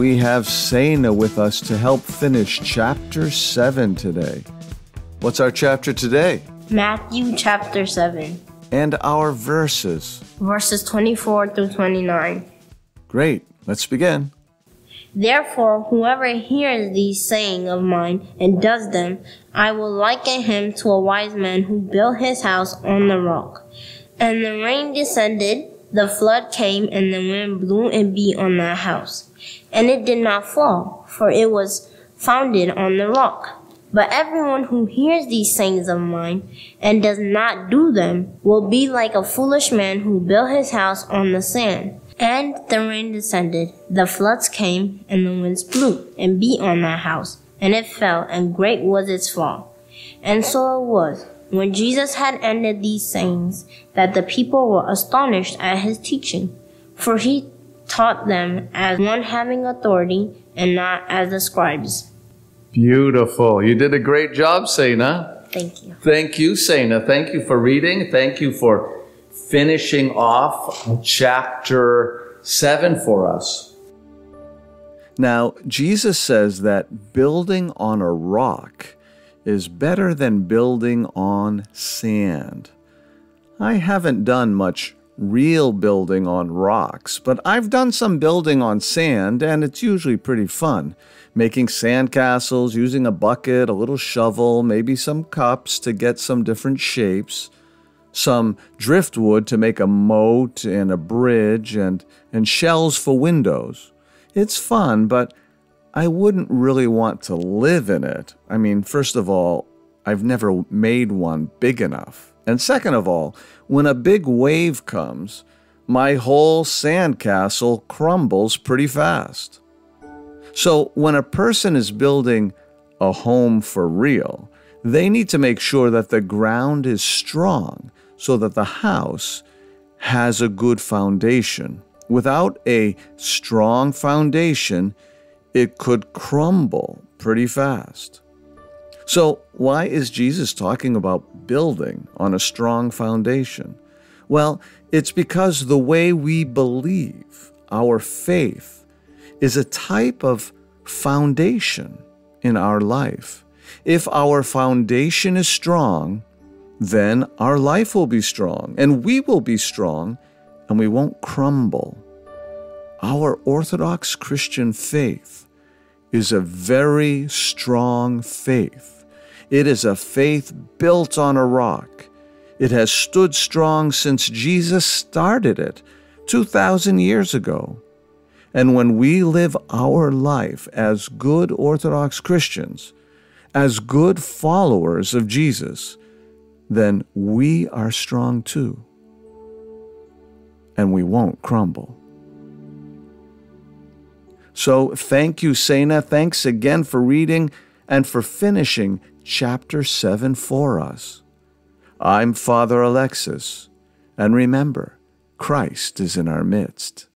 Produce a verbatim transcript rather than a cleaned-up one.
we have Sana with us to help finish chapter seven today. What's our chapter today? Matthew chapter seven. And our verses? Verses twenty-four through twenty-nine. Great. Let's begin. Therefore, whoever hears these sayings of mine and does them, I will liken him to a wise man who built his house on the rock. And the rain descended, the flood came, and the wind blew and beat on that house. And it did not fall, for it was founded on the rock. But everyone who hears these sayings of mine and does not do them will be like a foolish man who built his house on the sand. And the rain descended, the floods came, and the winds blew and beat on that house, and it fell, and great was its fall. And so it was, when Jesus had ended these sayings, that the people were astonished at his teaching, for he taught them as one having authority and not as the scribes. Beautiful. You did a great job, Sana. Thank you. Thank you, Sana. Thank you for reading. Thank you for finishing off chapter seven for us. Now, Jesus says that building on a rock is better than building on sand. I haven't done much real building on rocks, but I've done some building on sand, and it's usually pretty fun. Making sandcastles, using a bucket, a little shovel, maybe some cups to get some different shapes. Some driftwood to make a moat and a bridge, and, and shells for windows. It's fun, but I wouldn't really want to live in it. I mean, first of all, I've never made one big enough. And second of all, when a big wave comes, my whole sandcastle crumbles pretty fast. So when a person is building a home for real, they need to make sure that the ground is strong so that the house has a good foundation. Without a strong foundation, it could crumble pretty fast. So why is Jesus talking about building on a strong foundation? Well, it's because the way we believe, our faith, is a type of foundation in our life. If our foundation is strong, then our life will be strong, and we will be strong, and we won't crumble. Our Orthodox Christian faith is a very strong faith. It is a faith built on a rock. It has stood strong since Jesus started it two thousand years ago. And when we live our life as good Orthodox Christians, as good followers of Jesus, then we are strong too, and we won't crumble. So thank you, Sana. Thanks again for reading and for finishing chapter seven for us. I'm Father Alexis, and remember, Christ is in our midst.